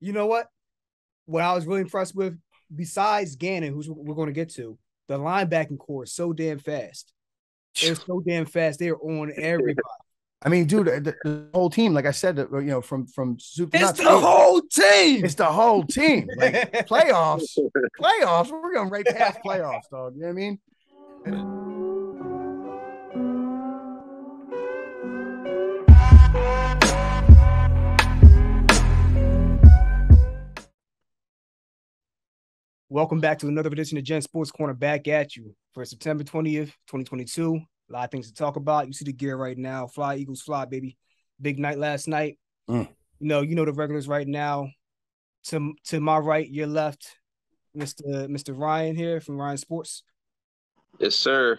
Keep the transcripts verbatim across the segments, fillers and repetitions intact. you know what? What I was really impressed with, besides Gannon, who's we're going to get to, the linebacking core is so damn fast. They're so damn fast. They're on everybody. I mean, dude, the, the whole team, like I said, you know, from, from soup to nuts. It's the whole team. It's the whole team. Like, playoffs. Playoffs. We're going right past playoffs, dog. You know what I mean? Welcome back to another edition of Gen Sports Corner, back at you for September twentieth, twenty twenty-two. A lot of things to talk about. You see the gear right now. Fly, Eagles, fly, baby. Big night last night. Mm. You know, you know the regulars right now. To, to my right, your left, Mister Mister Ryan here from Ryan Sports. Yes, sir.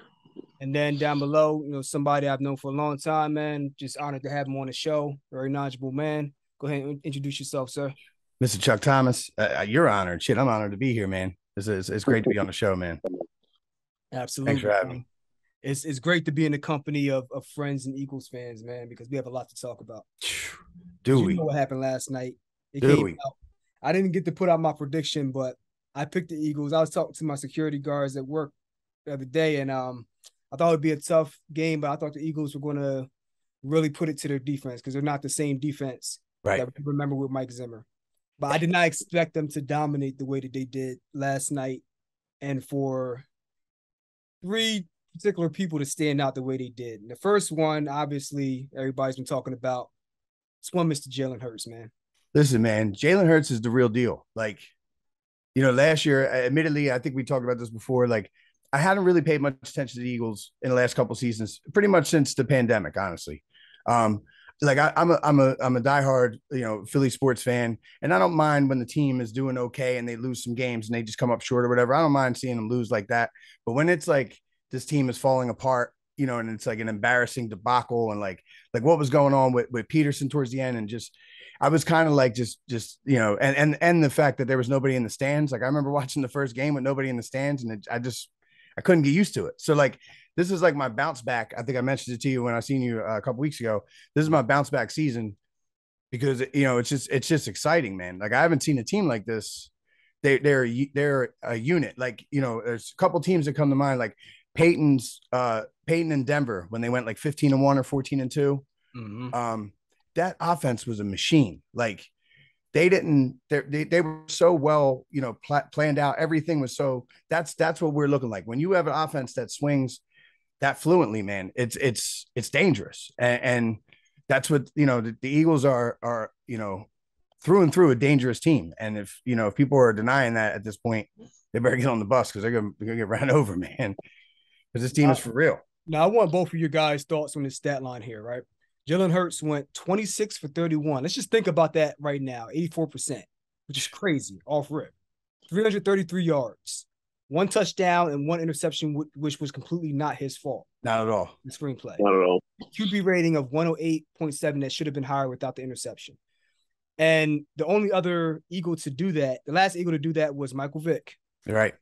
And then down below, you know, somebody I've known for a long time, man. Just honored to have him on the show. Very knowledgeable man. Go ahead and introduce yourself, sir. Mister Chuck Thomas, uh, you're honored. Shit, I'm honored to be here, man. This is, it's great to be on the show, man. Absolutely. Thanks for having me. It's, it's great to be in the company of, of friends and Eagles fans, man, because we have a lot to talk about. Do we? You know what happened last night. It Do came we? Out. I didn't get to put out my prediction, but I picked the Eagles. I was talking to my security guards at work the other day, and um, I thought it would be a tough game, but I thought the Eagles were going to really put it to their defense because they're not the same defense right. that we remember with Mike Zimmer. But I did not expect them to dominate the way that they did last night and for three particular people to stand out the way they did. And the first one, obviously, everybody's been talking about. It's one Mister Jalen Hurts, man. Listen, man, Jalen Hurts is the real deal. Like, you know, last year, admittedly, I think we talked about this before, like, I hadn't really paid much attention to the Eagles in the last couple of seasons, pretty much since the pandemic, honestly. Um Like I, I'm a I'm a I'm a diehard, you know, Philly sports fan, and I don't mind when the team is doing okay and they lose some games and they just come up short or whatever. I don't mind seeing them lose like that. But when it's like this team is falling apart, you know, and it's like an embarrassing debacle and like like what was going on with, with Peterson towards the end, and just I was kind of like just just you know, and and and the fact that there was nobody in the stands. Like I remember watching the first game with nobody in the stands, and it, I just I couldn't get used to it. So like. This is like my bounce back. I think I mentioned it to you when I seen you a couple weeks ago. This is my bounce back season because, you know, it's just it's just exciting, man. Like I haven't seen a team like this. They, they're they're a unit. Like, you know, there's a couple teams that come to mind, like Peyton's uh, Peyton and Denver when they went like fifteen and one or fourteen and two. Mm-hmm. Um, that offense was a machine. Like they didn't they they were so well, you know, pl- planned out. Everything was so that's that's what we're looking like when you have an offense that swings. That fluently, man, it's it's it's dangerous, and, and that's what you know. The, the Eagles are are you know through and through a dangerous team, and if you know if people are denying that at this point, they better get on the bus because they're gonna, they're gonna get ran over, man. Because this team now, is for real. Now I want both of you guys' thoughts on this stat line here, right? Jalen Hurts went twenty-six for thirty-one. Let's just think about that right now, eighty-four percent, which is crazy off rip, three hundred thirty-three yards. One touchdown and one interception, which was completely not his fault. Not at all. The screenplay. Not at all. Q B rating of one oh eight point seven that should have been higher without the interception. And the only other Eagle to do that, the last Eagle to do that was Michael Vick. Right.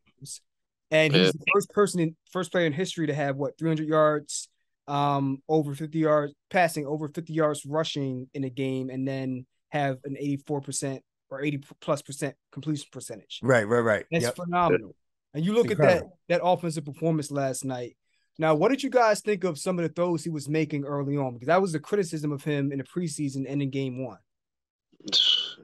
And he's yeah. the first person, in, first player in history to have, what, three hundred yards, um, over fifty yards, passing over fifty yards rushing in a game, and then have an eighty-four percent or eighty plus percent completion percentage. Right, right, right. That's yep. phenomenal. Good. And you look Incredible. at that that offensive performance last night. Now, what did you guys think of some of the throws he was making early on? Because that was the criticism of him in the preseason and in game one.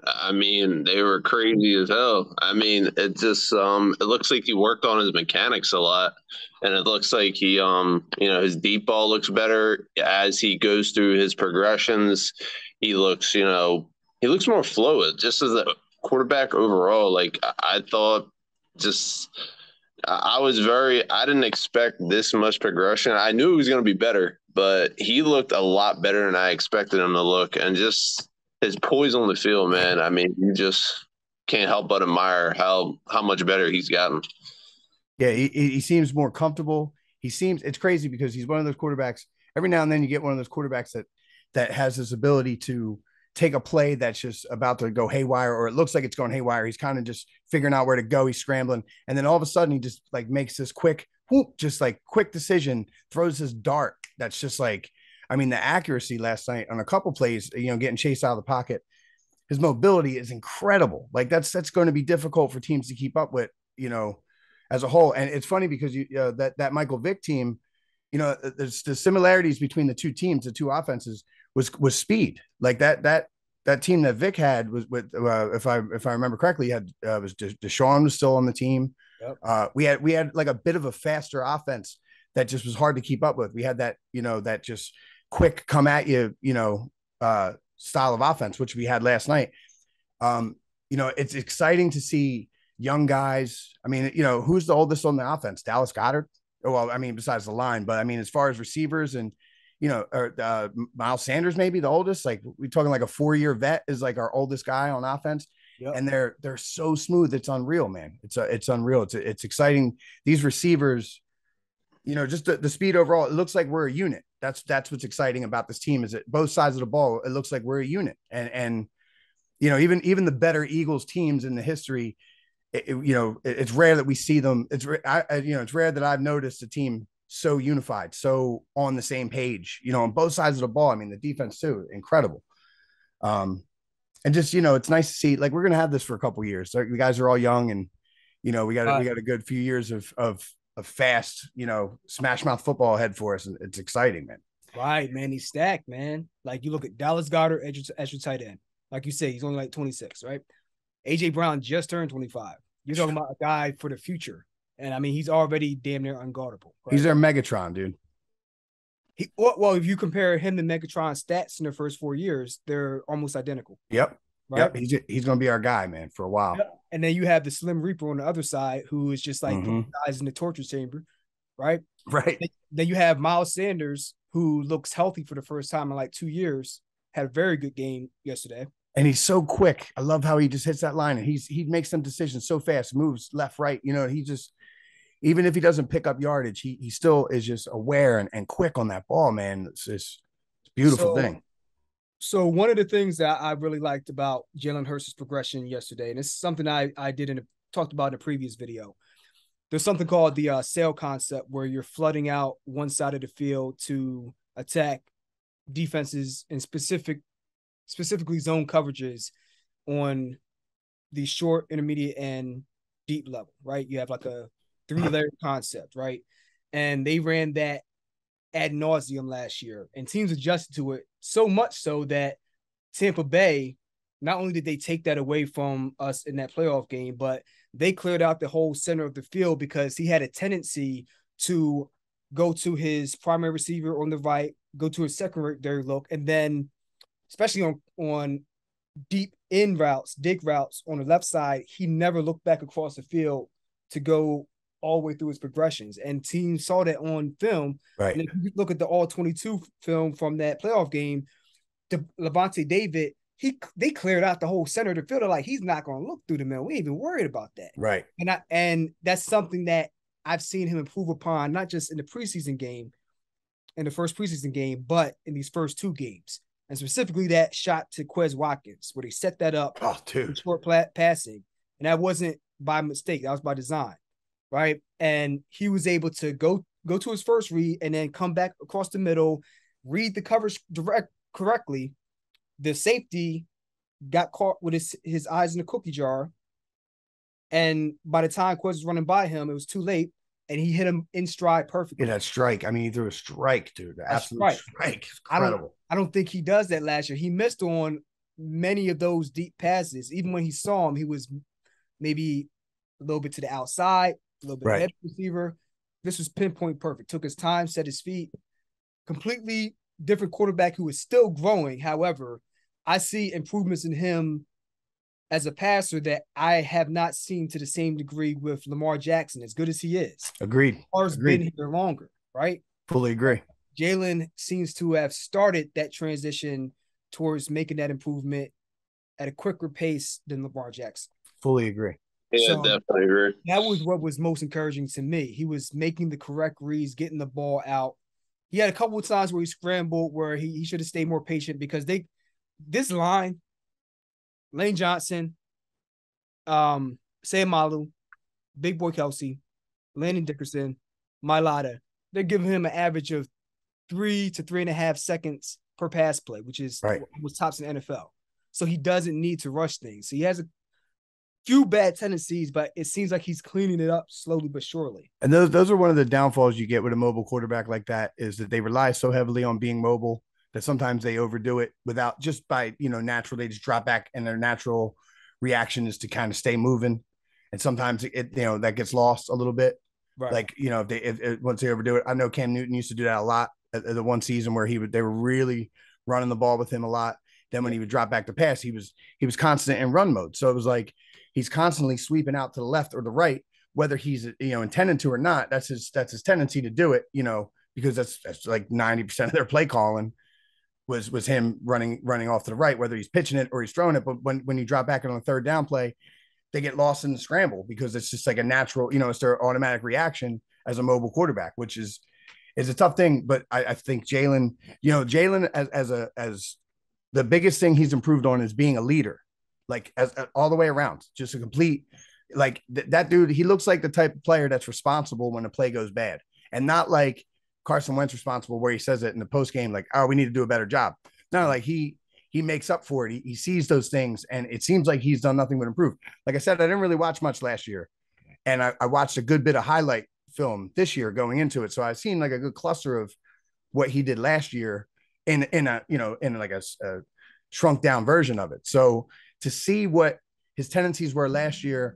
I mean, they were crazy as hell. I mean, it just um, it looks like he worked on his mechanics a lot, and it looks like he um, you know, his deep ball looks better as he goes through his progressions. He looks, you know, he looks more fluid. Just as a quarterback overall, like I, I thought, just. I was very – I didn't expect this much progression. I knew it was going to be better, but he looked a lot better than I expected him to look. And just his poise on the field, man, I mean, you just can't help but admire how, how much better he's gotten. Yeah, he, he seems more comfortable. He seems – it's crazy because he's one of those quarterbacks – every now and then you get one of those quarterbacks that, that has this ability to – take a play that's just about to go haywire, or it looks like it's going haywire. He's kind of just figuring out where to go. He's scrambling. And then all of a sudden he just like makes this quick, whoop, just like quick decision, throws his dart. That's just like, I mean, the accuracy last night on a couple plays, you know, getting chased out of the pocket. his mobility is incredible. Like that's, that's going to be difficult for teams to keep up with, you know, as a whole. And it's funny because you uh, that, that Michael Vick team, you know, there's the similarities between the two teams, the two offenses was, was speed. Like that, that, that team that Vick had was with, uh, if I, if I remember correctly, had uh, was De- Deshaun was still on the team. Yep. Uh, we had, we had like a bit of a faster offense that just was hard to keep up with. We had that, you know, that just quick come at you, you know, uh, style of offense, which we had last night. Um, you know, it's exciting to see young guys. I mean, you know, who's the oldest on the offense? Dallas Goedert. Well, I mean, besides the line, but I mean, as far as receivers and, you know, or uh, Miles Sanders, maybe the oldest, like we're talking like a four-year vet is like our oldest guy on offense. Yep. And they're, they're so smooth. It's unreal, man. It's a, it's unreal. It's, it's exciting. These receivers, you know, just the, the speed overall, it looks like we're a unit. That's, that's what's exciting about this team is that both sides of the ball, it looks like we're a unit. And, and, you know, even, even the better Eagles teams in the history, it, it, you know, it, it's rare that we see them. It's, I, you know, it's rare that I've noticed a team so unified, so on the same page, you know, on both sides of the ball. I mean, the defense too, incredible. Um, and just, you know, it's nice to see, like, we're going to have this for a couple of years. So you guys are all young and, you know, we got, uh, we got a good few years of, of, of fast, you know, smash mouth football ahead for us. And it's exciting, man. Right, man. He's stacked, man. Like you look at Dallas Goedert, edge, edge tight end. Like you say, he's only like twenty-six, right? A J Brown just turned twenty-five. You're talking about a guy for the future. And I mean, he's already damn near unguardable. Right? He's their Megatron, dude. He, well, well, if you compare him and Megatron's stats in their first four years, they're almost identical. Yep. Right? Yep. He's, he's going to be our guy, man, for a while. Yep. And then you have the Slim Reaper on the other side, who is just like mm-hmm. the guys in the torture chamber. Right. Right. Then, then you have Miles Sanders, who looks healthy for the first time in like two years, had a very good game yesterday. And he's so quick. I love how he just hits that line. And he's, he makes some decisions so fast, moves left, right. You know, he just, even if he doesn't pick up yardage, he he still is just aware and, and quick on that ball, man. It's just it's a beautiful so, thing. So one of the things that I really liked about Jalen Hurts' progression yesterday, and it's something I, I did and talked about in a previous video, there's something called the uh, sail concept where you're flooding out one side of the field to attack defenses in specific specifically zone coverages on the short, intermediate, and deep level, right? You have like a three-layer concept, right? And they ran that ad nauseum last year, and teams adjusted to it so much so that Tampa Bay, not only did they take that away from us in that playoff game, but they cleared out the whole center of the field because he had a tendency to go to his primary receiver on the right, go to his secondary look, and then especially on, on deep end routes, dig routes on the left side, he never looked back across the field to go all the way through his progressions. And teams saw that on film. Right. And if you look at the all twenty-two film from that playoff game, the Levante David, he they cleared out the whole center of the field. They're like, he's not going to look through the middle. We ain't even worried about that. Right. And I, and that's something that I've seen him improve upon, not just in the preseason game, in the first preseason game, but in these first two games. And specifically that shot to Quez Watkins, where they set that up oh, dude. short pla- passing. And that wasn't by mistake. That was by design, right? And he was able to go, go to his first read and then come back across the middle, read the coverage direct correctly. The safety got caught with his, his eyes in the cookie jar. And by the time Quez was running by him, it was too late. And he hit him in stride perfectly. Yeah, that strike. I mean, he threw a strike, dude. The absolute strike. strike. Incredible. I don't, I don't think he does that last year. He missed on many of those deep passes. Even when he saw him, he was maybe a little bit to the outside, a little bit right. ahead of the receiver. This was pinpoint perfect. Took his time, set his feet. Completely different quarterback who is still growing. However, I see improvements in him as a passer that I have not seen to the same degree with Lamar Jackson, as good as he is. Agreed. Lamar's been here longer, right? Fully agree. Jalen seems to have started that transition towards making that improvement at a quicker pace than Lamar Jackson. Fully agree. Yeah, so definitely agree. That was what was most encouraging to me. He was making the correct reads, getting the ball out. He had a couple of times where he scrambled, where he, he should have stayed more patient because they this line – Lane Johnson, um, Sam Malu, Big Boy Kelsey, Landon Dickerson, Mailata. They're giving him an average of three to three and a half seconds per pass play, which is right. was tops in the N F L. so he doesn't need to rush things. So he has a few bad tendencies, but it seems like he's cleaning it up slowly but surely. And those those are one of the downfalls you get with a mobile quarterback like that, is that they rely so heavily on being mobile that sometimes they overdo it without, just by, you know, natural, they just drop back and their natural reaction is to kind of stay moving. And sometimes it, you know, that gets lost a little bit. Right. Like, you know, if they, if, if, once they overdo it, I know Cam Newton used to do that a lot. The one season where he would, they were really running the ball with him a lot. Then when he would drop back to pass, he was, he was constant in run mode. So it was like, he's constantly sweeping out to the left or the right, whether he's, you know, intended to or not. That's his, that's his tendency to do it, you know, because that's, that's like ninety percent of their play calling was, was him running, running off to the right, whether he's pitching it or he's throwing it. But when, when you drop back on the third down play, they get lost in the scramble because it's just like a natural, you know, it's their automatic reaction as a mobile quarterback, which is, is a tough thing. But I, I think Jalen, you know, Jalen as, as a, as the biggest thing he's improved on is being a leader, like as, as all the way around, just a complete, like th- that dude, he looks like the type of player that's responsible when a play goes bad, and not like Carson Wentz responsible where he says it in the post game, like, oh, we need to do a better job. No, like he, He makes up for it. He, he sees those things, and it seems like he's done nothing but improve. Like I said, I didn't really watch much last year, and I, I watched a good bit of highlight film this year going into it. So I've seen like a good cluster of what he did last year in in a you know in like a, a shrunk down version of it. So to see what his tendencies were last year,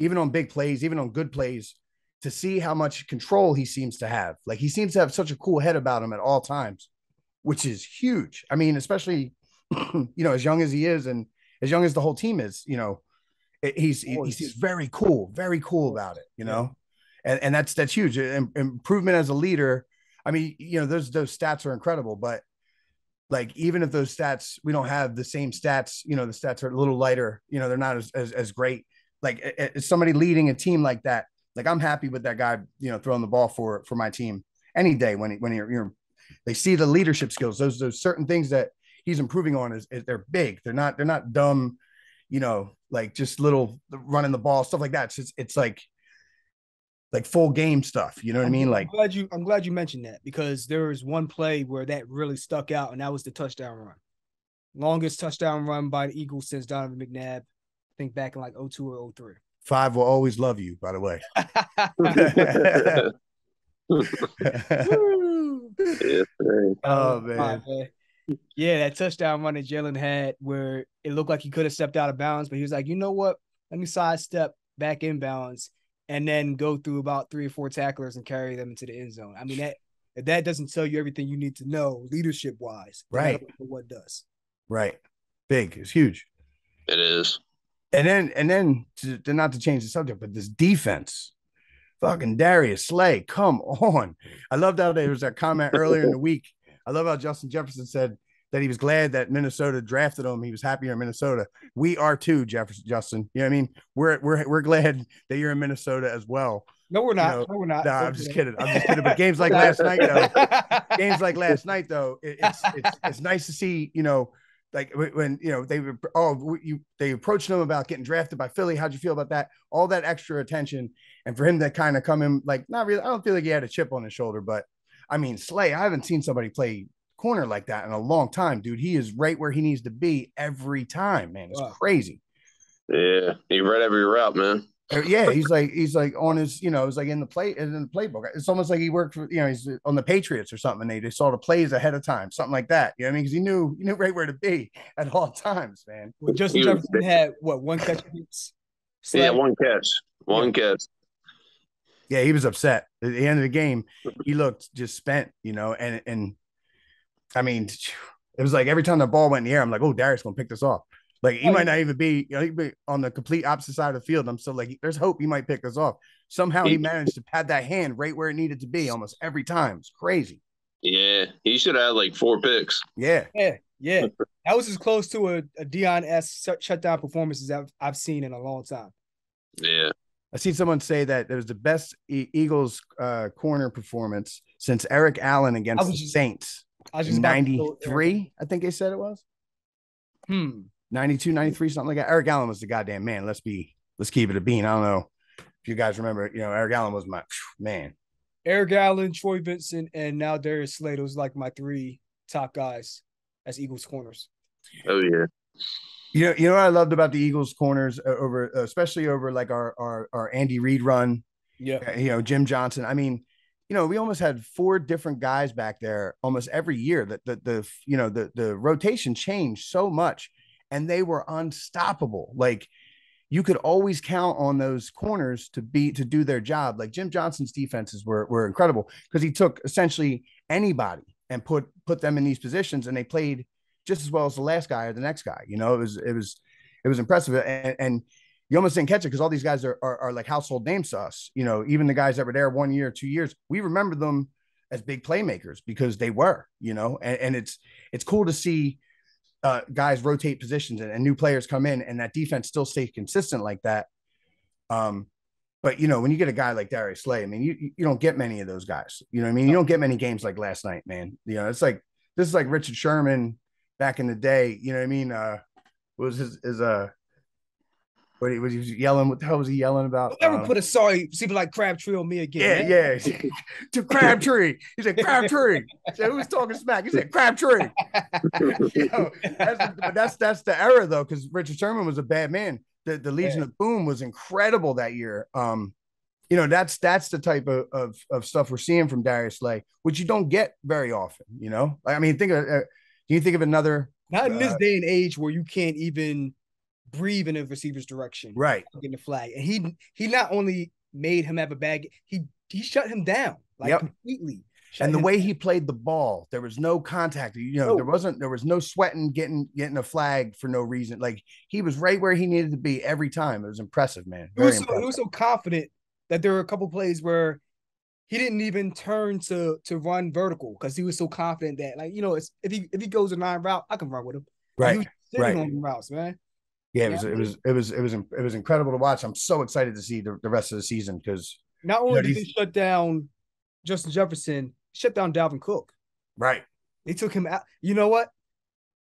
even on big plays, even on good plays, to see how much control he seems to have. Like he seems to have such a cool head about him at all times, which is huge. I mean, especially, you know, as young as he is and as young as the whole team is, you know, it, he's, he, he's very cool, very cool about it, you know, and, and that's, that's huge. Im- improvement as a leader. I mean, you know, those, those stats are incredible, but like, even if those stats, we don't have the same stats, you know, the stats are a little lighter, you know, they're not as, as, as great. Like as somebody leading a team like that, like I'm happy with that guy, you know, throwing the ball for, for my team any day when, when you're, you're, they see the leadership skills. Those, those certain things that he's improving on is, is they're big. They're not, they're not dumb, you know, like just little running the ball, stuff like that. It's just, it's like, like full game stuff. You know what I mean? I'm like, glad you, I'm glad you mentioned that, because there was one play where that really stuck out, and that was the touchdown run. Longest touchdown run by the Eagles since Donovan McNabb, I think back in like oh two or oh three. Five will always love you, by the way. Yes, man. Oh man. Five, man. Yeah, that touchdown run that Jalen had where it looked like he could have stepped out of bounds, but he was like, you know what? Let me sidestep back in bounds and then go through about three or four tacklers and carry them into the end zone. I mean, that if that doesn't tell you everything you need to know leadership-wise. Right. What does. Right. Big. It's huge. It is. And then, and then to, to not to change the subject, but this defense, fucking Darius Slay, come on. I loved how there was that comment earlier in the week. I love how Justin Jefferson said that he was glad that Minnesota drafted him. He was happier in Minnesota. We are too, Jefferson, Justin. You know what I mean? We're we're we're glad that you're in Minnesota as well. No, we're not. You know, no, we're not. No, nah, I'm just kidding. I'm just kidding. But games like last night, though, games like last night, though, it, it's it's it's nice to see. You know, like when you know they were oh you they approached him about getting drafted by Philly. How'd you feel about that? All that extra attention, and for him to kind of come in like not really. I don't feel like he had a chip on his shoulder, but. I mean, Slay, I haven't seen somebody play corner like that in a long time, dude. He is right where he needs to be every time, man. It's wow. Crazy. Yeah, he read every route, man. Yeah, he's like he's like on his, you know, it's like in the play in the playbook. It's almost like he worked for, you know, he's on the Patriots or something. And they just saw the plays ahead of time, something like that. You know what I mean? Because he knew he knew right where to be at all times, man. Well, Justin Jefferson had what one catch? Yeah, one catch, one catch. Yeah, he was upset. At the end of the game, he looked just spent, you know, and and I mean, it was like every time the ball went in the air, I'm like, oh, Darius going to pick this off. Like, he might not even be, you know, he'd be on the complete opposite side of the field. I'm still like, there's hope he might pick this off. Somehow he managed to pad that hand right where it needed to be almost every time. It's crazy. Yeah, he should have had like four picks. Yeah. Yeah, yeah. That was as close to a, a Deion-esque shutdown performance as I've, I've seen in a long time. Yeah. I seen someone say that it was the best e- Eagles uh, corner performance since Eric Allen against the just, Saints. I was just ninety-three, I think they said it was. Hmm. ninety-two, ninety-three, something like that. Eric Allen was the goddamn man. Let's be, let's keep it a bean. I don't know if you guys remember, you know, Eric Allen was my man. Eric Allen, Troy Vincent, and now Darius Slay. Those are like my three top guys as Eagles corners. Oh, yeah. You know, you know what I loved about the Eagles corners over, especially over like our, our, our Andy Reid run. Yeah. You know, Jim Johnson. I mean, you know, we almost had four different guys back there almost every year that the, the, you know, the, the rotation changed so much and they were unstoppable. Like you could always count on those corners to be, to do their job. Like Jim Johnson's defenses were, were incredible because he took essentially anybody and put, put them in these positions and they played just as well as the last guy or the next guy. You know, it was, it was, it was impressive. And, and you almost didn't catch it because all these guys are, are, are like household names to us. You know, even the guys that were there one year, two years, we remember them as big playmakers because they were, you know, and, and it's, it's cool to see uh, guys rotate positions and, and new players come in and that defense still stays consistent like that. Um, but, you know, when you get a guy like Darius Slay, I mean, you, you don't get many of those guys, you know what I mean? You don't get many games like last night, man. You know, it's like, this is like Richard Sherman back in the day, you know what I mean? Uh, what was his, his, uh, But he was yelling. What the hell was he yelling about? Don't ever um, put a sorry people like Crabtree on me again. Yeah, man. yeah. To Crabtree. He said, Crabtree. He said, who's talking smack? He said, Crabtree. You know, that's, that's that's the era, though, because Richard Sherman was a bad man. The, the Legion yeah. of Boom was incredible that year. Um, you know, that's that's the type of, of, of stuff we're seeing from Darius Slay, which you don't get very often, you know? Like, I mean, think of, uh, can you think of another? Not in uh, this day and age where you can't even breathe in a receiver's direction, right? Getting the flag, and he he not only made him have a bag, he he shut him down like yep. completely. And the way down. he played the ball, there was no contact. You know, no. there wasn't there was no sweating, getting getting a flag for no reason. Like he was right where he needed to be every time. It was impressive, man. Very he was so, impressive. He was so confident that there were a couple plays where he didn't even turn to to run vertical because he was so confident that, like, you know, it's, if he if he goes a nine route, I can run with him. Right, he was sitting right on routes, man. Yeah, it was, it was it was it was it was incredible to watch. I'm so excited to see the, the rest of the season because not only you know, did he shut down Justin Jefferson, shut down Dalvin Cook. Right. They took him out. You know what?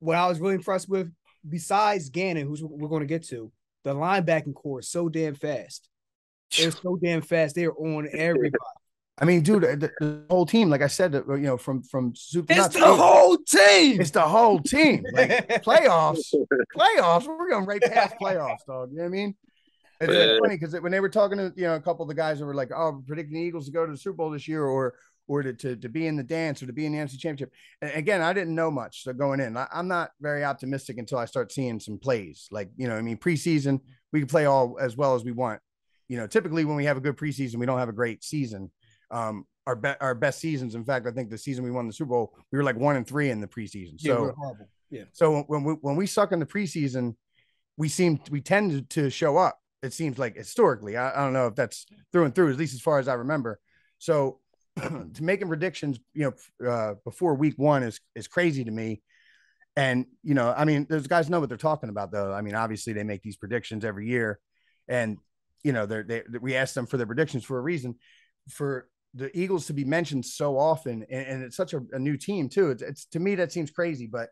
What I was really impressed with, besides Gannon, who's we're going to get to, the linebacking core is so damn fast. They're so damn fast. They are on everybody. I mean, dude, the, the whole team, like I said, you know, from from soup to nuts. It's the whole team. It's the whole team. Like playoffs, playoffs. We're going right past playoffs, dog. You know what I mean? It's, it's funny because when they were talking to, you know, a couple of the guys that were like, "Oh, we're predicting the Eagles to go to the Super Bowl this year, or or to to, to be in the dance, or to be in the N F C Championship." And again, I didn't know much. So going in, I, I'm not very optimistic until I start seeing some plays. Like, you know, I mean, preseason we can play all as well as we want. You know, typically when we have a good preseason, we don't have a great season. Um, our be- our best seasons. In fact, I think the season we won the Super Bowl, we were like one and three in the preseason. So, yeah, we were horrible. Yeah. So when we when we suck in the preseason, we seem we tend to show up. It seems like historically. I, I don't know if that's through and through, at least as far as I remember. So to making predictions, you know, uh, before week one is is crazy to me. And you know, I mean, those guys know what they're talking about, though. I mean, obviously they make these predictions every year, and you know, they're, they we ask them for their predictions for a reason. For the Eagles to be mentioned so often, and, and it's such a, a new team too. It's, it's to me that seems crazy, but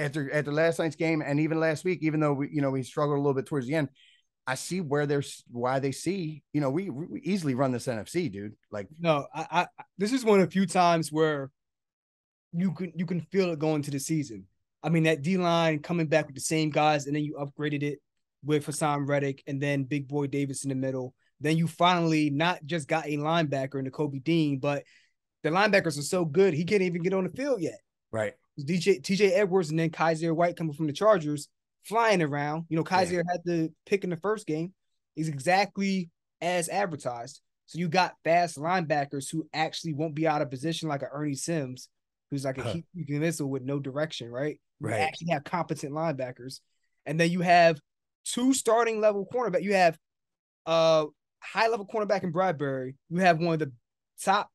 after after last night's game and even last week, even though we you know we struggled a little bit towards the end, I see where there's why they see you know we, we easily run this N F C, dude. Like no, I, I this is one of the few times where you can you can feel it going to the season. I mean that D line coming back with the same guys, and then you upgraded it with Hassan Reddick and then Big Boy Davis in the middle. Then you finally not just got a linebacker in Nakobe Dean, but the linebackers are so good, he can't even get on the field yet. Right. D J, T J Edwards and then Kyzir White coming from the Chargers, flying around. You know, Kyzir yeah. had the pick in the first game. He's exactly as advertised. So you got fast linebackers who actually won't be out of position like a Ernie Sims, who's like a huh. heat missile with no direction, right? Right. You actually have competent linebackers. And then you have two starting level cornerback. You have – uh. high-level cornerback in Bradbury, you have one of the top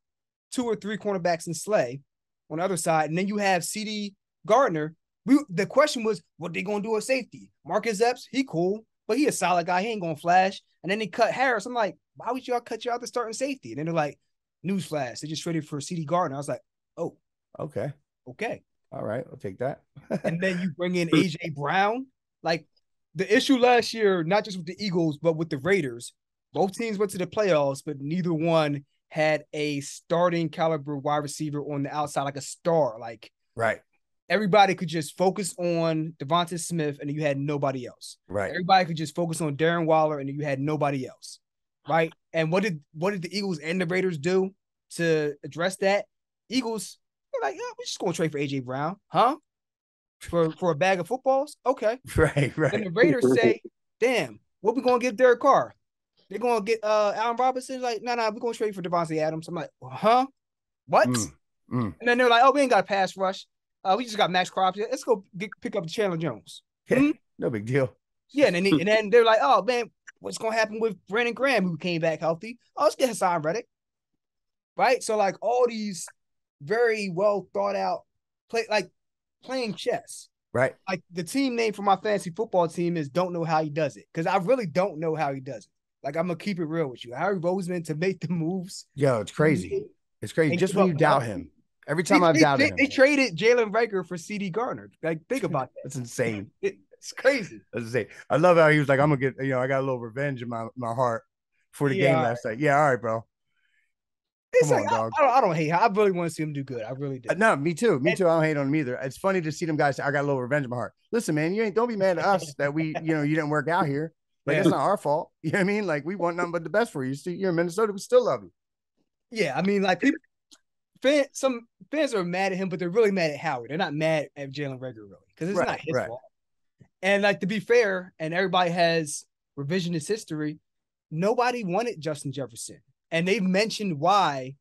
two or three cornerbacks in Slay on the other side, and then you have C D. Gardner. We, the question was, what they going to do with safety? Marcus Epps, he cool, but he a solid guy. He ain't going to flash. And then they cut Harris. I'm like, why would y'all cut you out to starting safety? And then they're like, newsflash. They just traded for C D. Gardner. I was like, oh. Okay. Okay. All right, I'll take that. And then you bring in A J Brown. Like, the issue last year, not just with the Eagles, but with the Raiders, both teams went to the playoffs, but neither one had a starting caliber wide receiver on the outside, like a star. Like, right. everybody could just focus on Devonta Smith and you had nobody else. Right. Everybody could just focus on Darren Waller and you had nobody else. Right. And what did what did the Eagles and the Raiders do to address that? Eagles, they're like, yeah, we're just gonna trade for A J Brown, huh? For for a bag of footballs? Okay. Right, right. And the Raiders say, damn, what we gonna get Derek Carr? They're gonna get uh Allen Robinson. Like, no, nah, no, nah, we're gonna trade for Devontae Adams. I'm like, huh? What? Mm, mm. And then they're like, oh, we ain't got a pass rush. Uh, we just got Max Crabtree. Let's go get, pick up Chandler Jones. Yeah, mm? No big deal. Yeah, and then and then they're like, oh man, what's gonna happen with Brandon Graham who came back healthy? Oh, let's get Hassan Reddick. Right. So like all these very well thought out play, like playing chess. Right. Like the team name for my fantasy football team is Don't Know How He Does It, because I really don't know how he does it. Like, I'm going to keep it real with you. Harry Roseman to make the moves. Yo, it's crazy. It's crazy. Just when you doubt him. Every time I've doubted him. They traded Jalen Reagor for C D. Gardner. Like, think about that. That's insane. It, it's crazy. That's insane. I love how he was like, I'm going to get, you know, I got a little revenge in my, my heart for the yeah, game last right. night. Yeah, all right, bro. It's Come like, on, dog. I, I, don't, I don't hate him. I really want to see him do good. I really do. Uh, no, me too. Me and, too. I don't hate on him either. It's funny to see them guys say, I got a little revenge in my heart. Listen, man, you ain't, don't be mad at us that we, you know, you didn't work out here. Like, yeah. That's not our fault. You know what I mean? Like, we want nothing but the best for you. So you're in Minnesota. We still love you. Yeah, I mean, like, people, fans, some fans are mad at him, but they're really mad at Howard. They're not mad at Jalen Reagor, really, because it's right, not his right. fault. And, like, to be fair, and everybody has revisionist history, nobody wanted Justin Jefferson. And they mentioned why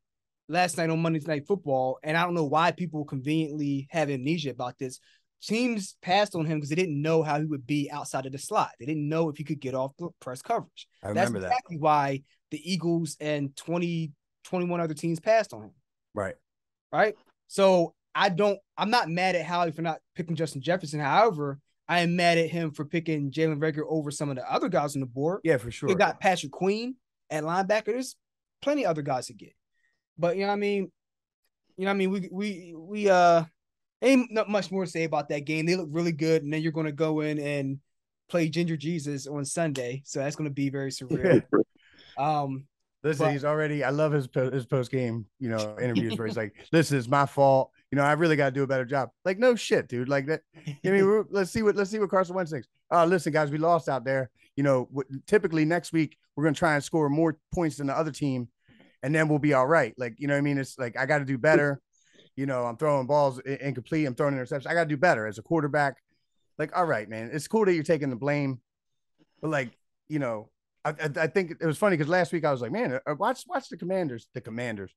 last night on Monday Night Football, and I don't know why people conveniently have amnesia about this. Teams passed on him because they didn't know how he would be outside of the slot. They didn't know if he could get off the press coverage. I remember That's exactly that. why the Eagles and twenty, twenty-one other teams passed on him. Right. Right? So I don't – I'm not mad at Howie for not picking Justin Jefferson. However, I am mad at him for picking Jalen Reagor over some of the other guys on the board. Yeah, for sure. They got Patrick Queen at linebacker. There's plenty of other guys to get. But, you know what I mean? You know what I mean? We we we – uh. Ain't not much more to say about that game. They look really good, and then you're going to go in and play Ginger Jesus on Sunday, so that's going to be very surreal. Um, listen, but- he's already. I love his his post game, you know, interviews where he's like, "Listen, it's my fault. You know, I really got to do a better job." Like, no shit, dude. Like that. I mean, we're, let's see what let's see what Carson Wentz thinks. Oh, uh, listen, guys, we lost out there. You know, w- typically next week we're going to try and score more points than the other team, and then we'll be all right. Like, you know what I mean? It's like I got to do better. You know, I'm throwing balls incomplete. I'm throwing interceptions. I got to do better as a quarterback. Like, all right, man, it's cool that you're taking the blame. But, like, you know, I, I, I think it was funny because last week I was like, man, watch watch the Commanders, the Commanders.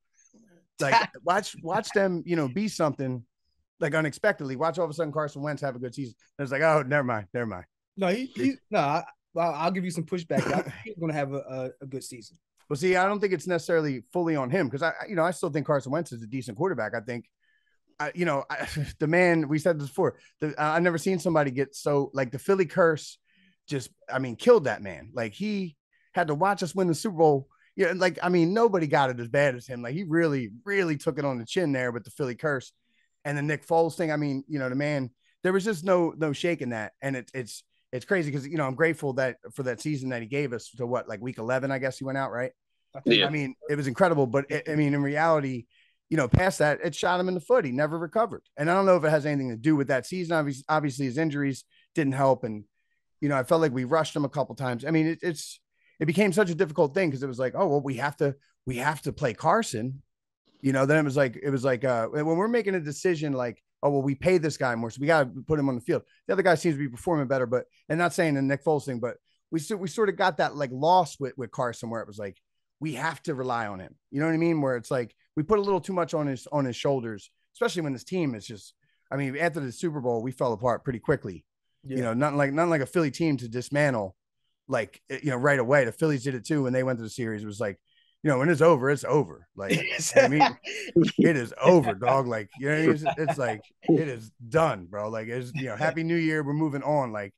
Like, watch watch them, you know, be something, like, unexpectedly. Watch all of a sudden Carson Wentz have a good season. And it's like, oh, never mind, never mind. No, he, he, no I, I'll give you some pushback. I think he's going to have a, a, a good season. Well, see, I don't think it's necessarily fully on him because I, you know, I still think Carson Wentz is a decent quarterback. I think, I, you know, I, the man, we said this before, the, I've never seen somebody get so, like, the Philly curse just, I mean, killed that man. Like, he had to watch us win the Super Bowl. You know, like, I mean, nobody got it as bad as him. Like, he really, really took it on the chin there with the Philly curse and the Nick Foles thing. I mean, you know, the man, there was just no, no shaking that. And it, it's, It's crazy because, you know, I'm grateful that for that season that he gave us to what, like week eleven, I guess he went out, right? Yeah. I mean, it was incredible. But, it, I mean, in reality, you know, past that, it shot him in the foot. He never recovered. And I don't know if it has anything to do with that season. Obviously, obviously his injuries didn't help. And, you know, I felt like we rushed him a couple times. I mean, it, it's it became such a difficult thing because it was like, oh, well, we have to we have to play Carson. You know, then it was like it was like uh, when we're making a decision like, oh, well, we pay this guy more, so we got to put him on the field. The other guy seems to be performing better, but and not saying the Nick Foles thing, but we we sort of got that like loss with, with Carson where it was like, we have to rely on him. You know what I mean? Where it's like, we put a little too much on his, on his shoulders, especially when this team is just, I mean, after the Super Bowl, we fell apart pretty quickly. Yeah. You know, not like, not like a Philly team to dismantle, like, you know, right away. The Phillies did it too. When they went to the series, it was like, you know, when it's over, it's over. Like, I mean, it is over, dog. Like, you know, it's, it's like, it is done, bro. Like, it's, you know, Happy New Year. We're moving on. Like,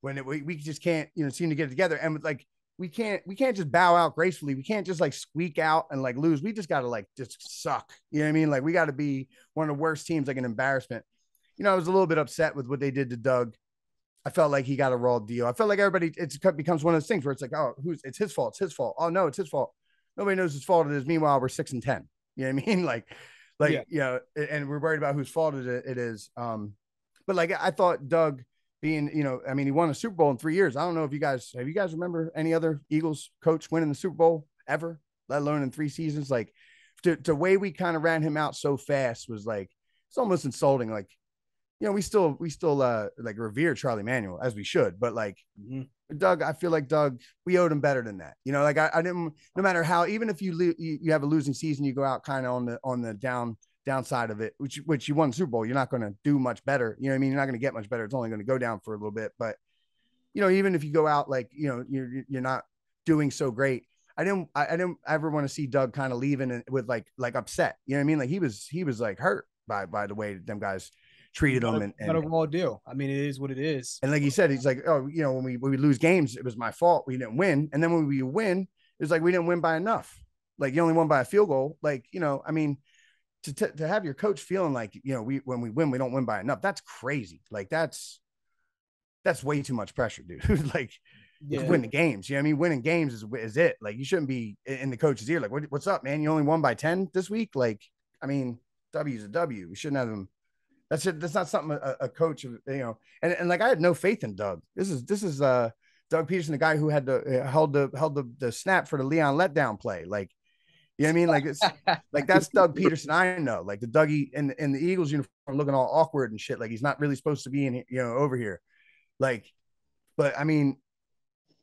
when it, we, we just can't, you know, seem to get it together. And with, like, we can't, we can't just bow out gracefully. We can't just like squeak out and like lose. We just got to like just suck. You know what I mean? Like, we got to be one of the worst teams, like an embarrassment. You know, I was a little bit upset with what they did to Doug. I felt like he got a raw deal. I felt like everybody, it's, it becomes one of those things where it's like, oh, who's, it's his fault. It's his fault. Oh, no, it's his fault. Nobody knows his fault it is. Meanwhile, we're six and ten. You know what I mean? Like, Like, yeah. you know, and we're worried about whose fault it is. Um, but like, I thought Doug being, you know, I mean, he won a Super Bowl in three years. I don't know if you guys, have you guys remember any other Eagles coach winning the Super Bowl ever, let alone in three seasons? Like the, the way we kind of ran him out so fast was like, it's almost insulting. Like, you know, we still, we still uh, like revere Charlie Manuel as we should, but like mm-hmm. Doug, I feel like Doug, we owed him better than that. You know, like I, I didn't, no matter how, even if you, lo- you you have a losing season, you go out kind of on the, on the down downside of it, which, which you won the Super Bowl, you're not going to do much better. You know what I mean? You're not going to get much better. It's only going to go down for a little bit, but you know, even if you go out, like, you know, you're, you're not doing so great. I didn't, I, I didn't ever want to see Doug kind of leaving and with like, like upset, you know what I mean? Like he was, he was like hurt by, by the way that them guys treated him, and, and overall deal. I mean, it is what it is. And like you said, he's like, oh, you know, when we when we lose games, it was my fault. We didn't win. And then when we win, it's like we didn't win by enough. Like you only won by a field goal. Like, you know, I mean, to t- to have your coach feeling like, you know, we when we win, we don't win by enough. That's crazy. Like that's that's way too much pressure, dude. Like yeah. win the games. You know what I mean? Winning games is is it. Like you shouldn't be in the coach's ear. Like what, what's up, man? You only won by ten this week. Like I mean, W's a W. We shouldn't have them. That's it. That's not something a, a coach, you know, and, and like, I had no faith in Doug. This is, this is uh Doug Peterson, the guy who had to uh, held the, held the, the snap for the Leon letdown play. Like, you know what I mean? Like, it's like, that's Doug Peterson. I know like the Dougie in, in the Eagles uniform looking all awkward and shit. Like he's not really supposed to be in, you know, over here. Like, but I mean,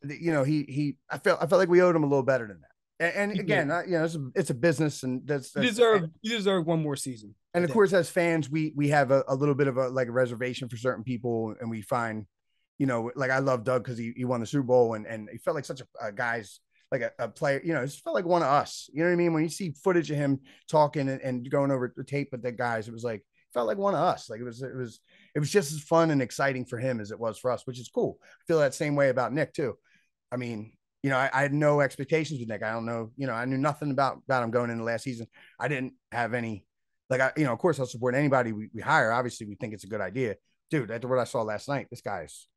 the, you know, he, he, I felt, I felt like we owed him a little better than that. And, and again, I, you know, it's a, it's a business and that's, that's you deserve, you deserve one more season. And of course, as fans, we we have a, a little bit of a like a reservation for certain people, and we find, you know, like I love Doug because he, he won the Super Bowl, and and he felt like such a, a guy's like a, a player, you know, it felt like one of us. You know what I mean? When you see footage of him talking and, and going over the tape with the guys, it was like felt like one of us. Like it was it was it was just as fun and exciting for him as it was for us, which is cool. I feel that same way about Nick too. I mean. You know, I, I had no expectations with Nick. I don't know. You know, I knew nothing about, about him going into last season. I didn't have any, like, I, you know, of course I'll support anybody we, we hire. Obviously we think it's a good idea. Dude, after what I saw last night, this guy's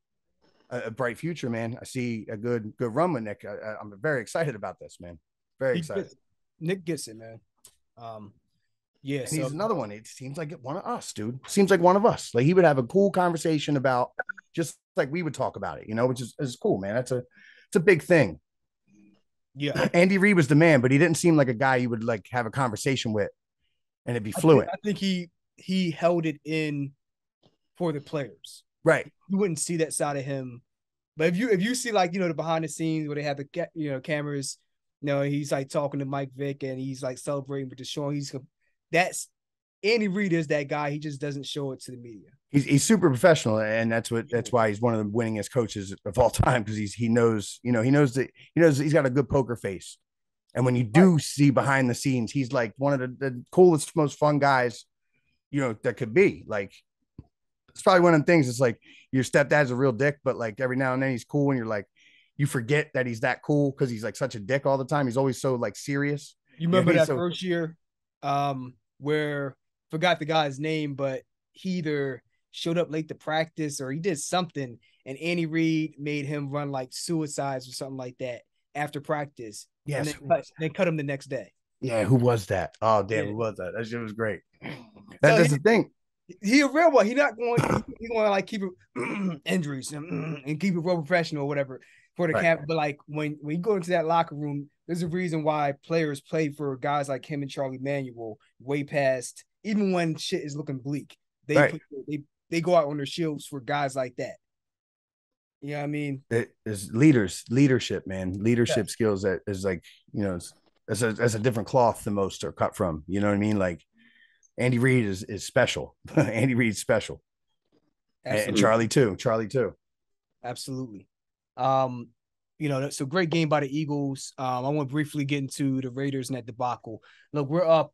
a, a bright future, man. I see a good, good run with Nick. I, I, I'm very excited about this, man. Very excited. Gets, Nick gets it, man. Um, yeah. And so, he's another one. It seems like one of us, dude. Seems like one of us. Like he would have a cool conversation about just like we would talk about it, you know, which is, is cool, man. That's a, It's a big thing. Yeah. Andy Reid was the man, but he didn't seem like a guy you would like have a conversation with and it'd be fluent. I think, I think he, he held it in for the players. Right. You wouldn't see that side of him. But if you, if you see like, you know, the behind the scenes where they have the, you know, cameras, you know, he's like talking to Mike Vick and he's like celebrating with Deshaun. He's that's Andy Reid is that guy. He just doesn't show it to the media. He's he's super professional, and that's what that's why he's one of the winningest coaches of all time because he's he knows you know he knows that he knows that he's got a good poker face, and when you do see behind the scenes, he's like one of the, the coolest, most fun guys, you know that could be. Like it's probably one of the things. It's like your stepdad's a real dick, but like every now and then he's cool, and you're like you forget that he's that cool because he's like such a dick all the time. He's always so like serious. You remember you know, that so- first year, um, where forgot the guy's name, but he either showed up late to practice or he did something and Andy Reid made him run like suicides or something like that after practice. Yes. And then cut, they cut him the next day. Yeah. Who was that? Oh damn. Yeah. Who was that? That shit was great. That, so that's he, the thing. He a real one. He not going, he going to like keep it injuries and, and keep it real professional or whatever for the right. camp. But like when, when you go into that locker room, there's a reason why players play for guys like him and Charlie Manuel way past, even when shit is looking bleak, they, right. put, they, They go out on their shields for guys like that. You know what I mean? It is leaders, leadership, man. Leadership yeah. skills that is like, you know, that's a, that's a different cloth than most are cut from. You know what I mean? Like Andy Reid is, is special. Andy Reid's special. Absolutely. And Charlie too. Charlie too. Absolutely. Um, you know, so great game by the Eagles. Um, I want to briefly get into the Raiders and that debacle. Look, we're up.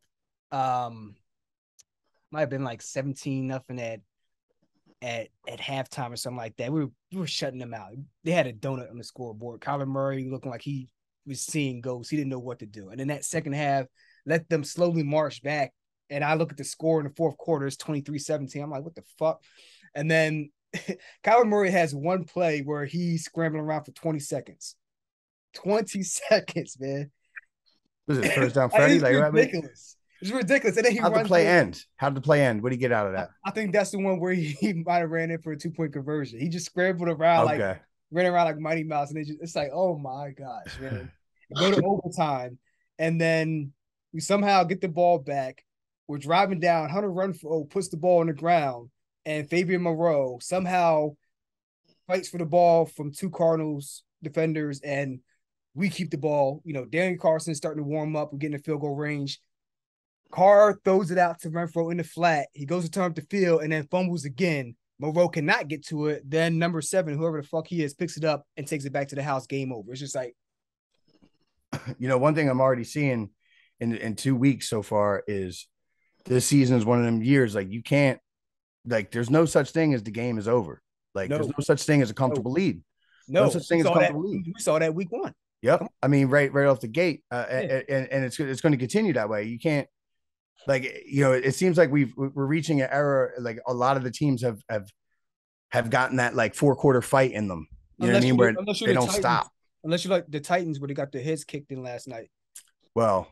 Um, might have been like seventeen nothing at At, at halftime or something like that. We were, we were shutting them out. They had a donut on the scoreboard. Kyler Murray looking like he was seeing ghosts. He didn't know what to do. And in that second half, let them slowly march back. And I look at the score in the fourth quarter. It's twenty-three seventeen. I'm like, what the fuck? And then Kyler Murray has one play where he's scrambling around for twenty seconds. twenty seconds, man. Was it first down Freddy? Like, ridiculous. It's ridiculous. And then he How'd runs the play through. end? How'd the play end? What did he get out of that? I think that's the one where he, he might have ran in for a two-point conversion. He just scrambled around, okay. like ran around like Mighty Mouse, and it just, it's like, oh my gosh, man. Go to overtime, and then we somehow get the ball back. We're driving down. Hunter Renfrow puts the ball on the ground, and Fabian Moreau somehow fights for the ball from two Cardinals defenders, and we keep the ball. You know, Daniel Carson's starting to warm up. We're getting a field goal range. Carr throws it out to Renfrow in the flat. He goes to turn up the field and then fumbles again. Moreau cannot get to it. Then number seven, whoever the fuck he is, picks it up and takes it back to the house. Game over. It's just like, you know, one thing I'm already seeing in in two weeks so far is this season is one of them years. Like you can't, like there's no such thing as the game is over. Like no. there's no such thing as a comfortable no. lead. No, no such thing as a comfortable that. lead. We saw that week one. Yep. I mean, right, right off the gate, uh, yeah. and and it's it's going to continue that way. You can't. Like, you know, it seems like we've, we're reaching an era. Like a lot of the teams have, have, have gotten that like four quarter fight in them. You unless know what I mean? Where they don't Titans, stop. Unless you like the Titans where they got their heads kicked in last night. Well,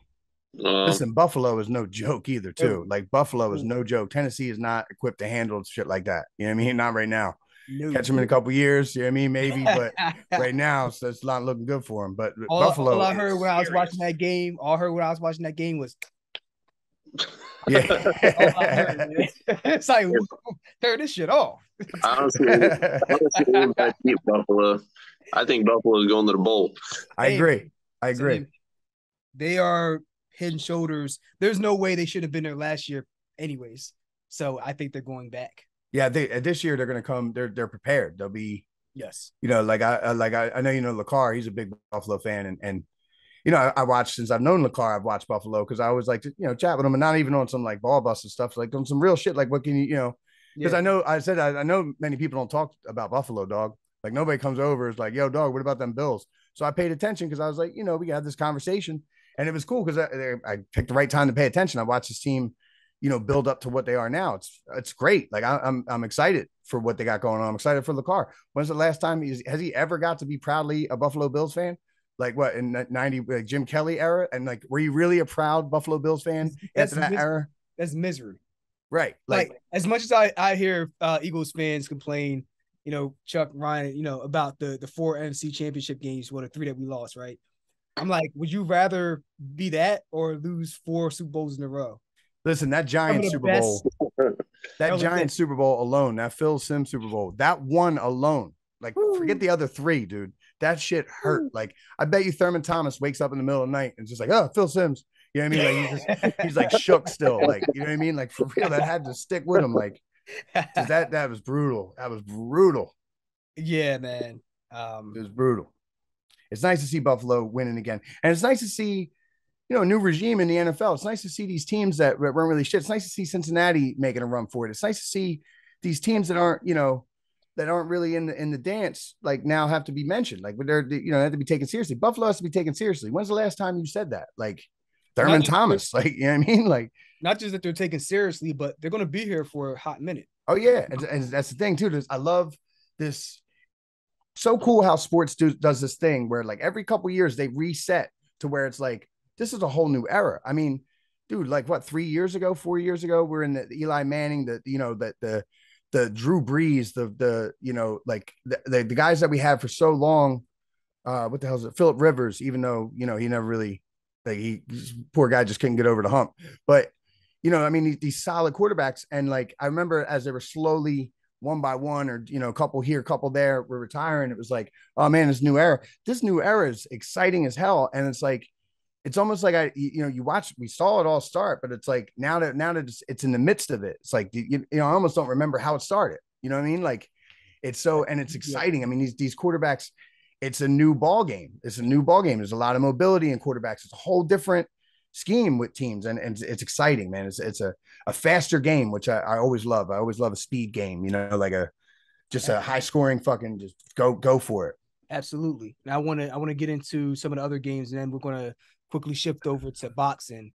uh, listen, Buffalo is no joke either too. Yeah. Like Buffalo is no joke. Tennessee is not equipped to handle shit like that. You know what I mean? Not right now. No. Catch them in a couple years. You know what I mean? Maybe, but right now, so it's not looking good for them. But all, Buffalo. All I heard when serious. I was watching that game, all I heard when I was watching that game was, yeah, heard, it's like turn this shit off. Honestly, honestly I keep Buffalo. I think Buffalo is going to the bowl. I agree. I agree. So they, they are head and shoulders. There's no way they should have been there last year, anyways. So I think they're going back. Yeah, they this year they're going to come. They're they're prepared. They'll be yes. You know, like I like I, I know you know Lecarr. He's a big Buffalo fan, and and. You know, I, I watched since I've known Lecarr, I've watched Buffalo because I always like to, you know, chat with him and not even on some like ball bust and stuff, like on some real shit. Like, what can you, you know, because yeah. I know I said, I, I know many people don't talk about Buffalo, dog. Like, nobody comes over. It's like, yo, dog, what about them Bills? So I paid attention because I was like, you know, we had this conversation and it was cool because I, I picked the right time to pay attention. I watched this team, you know, build up to what they are now. It's it's great. Like, I, I'm I'm excited for what they got going on. I'm excited for Lecarr. When's the last time he's, has he ever got to be proudly a Buffalo Bills fan? Like what in that ninety like Jim Kelly era, and like were you really a proud Buffalo Bills fan that's after that mis- era? That's misery, right? Like, like as much as I I hear uh, Eagles fans complain, you know, Chuck Ryan, you know, about the the four N F C Championship games, well, the three that we lost, right? I'm like, would you rather be that or lose four Super Bowls in a row? Listen, that Giant Super best. Bowl, that Giant Super Bowl alone, that Phil Simms Super Bowl, that one alone. Like, Woo. forget the other three, dude. That shit hurt. Like, I bet you Thurman Thomas wakes up in the middle of the night and is just like, oh, Phil Simms. You know what I mean? Like, he's, just, he's like shook still. Like, you know what I mean? Like, for real, that had to stick with him. Like, that that was brutal. That was brutal. Yeah, man. Um, it was brutal. It's nice to see Buffalo winning again. And it's nice to see, you know, a new regime in the N F L. It's nice to see these teams that weren't really shit. It's nice to see Cincinnati making a run for it. It's nice to see these teams that aren't, you know, that aren't really in the, in the dance, like now have to be mentioned. Like, but they're, you know, they have to be taken seriously. Buffalo has to be taken seriously. When's the last time you said that? Like Thurman Thomas, like, you know what I mean? Like, not just that they're taken seriously, but they're going to be here for a hot minute. Oh yeah. And, and that's the thing too. There's, I love this. So cool how sports do, does this thing where like every couple of years they reset to where it's like, this is a whole new era. I mean, dude, like what, three years ago, four years ago, we're in the, the Eli Manning, the, you know, that the, the the Drew Brees, the, the, you know, like the, the, the guys that we had for so long, uh, what the hell is it? Phillip Rivers, even though, you know, he never really, like he, poor guy just couldn't get over the hump, but you know, I mean, these, these solid quarterbacks. And like, I remember as they were slowly one by one or, you know, a couple here, a couple there, we're retiring. It was like, oh man, this new era, this new era is exciting as hell. And it's like, it's almost like I, you know, you watch, we saw it all start, but it's like now that now that it's, it's in the midst of it, it's like, you, you know, I almost don't remember how it started. You know what I mean? Like it's so, and it's exciting. I mean, these, these quarterbacks, it's a new ball game. It's a new ball game. There's a lot of mobility in quarterbacks. It's a whole different scheme with teams. And, and it's, it's exciting, man. It's, it's a, a faster game, which I, I always love. I always love a speed game, you know, like a, just a high scoring fucking just go, go for it. Absolutely. And I want to, I want to get into some of the other games and then we're going to quickly shift over to boxing.